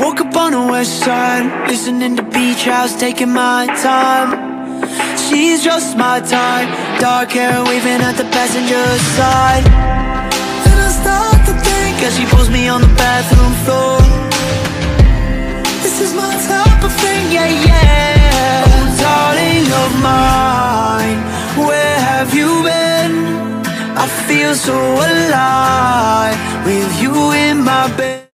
Woke up on the west side, listening to Beach House, taking my time. She's just my type, dark hair waving at the passenger side. Then I start to think as she pulls me on the bathroom floor. This is my type of thing, yeah, yeah. Oh, darling of mine, where have you been? I feel so alive with you in my bed.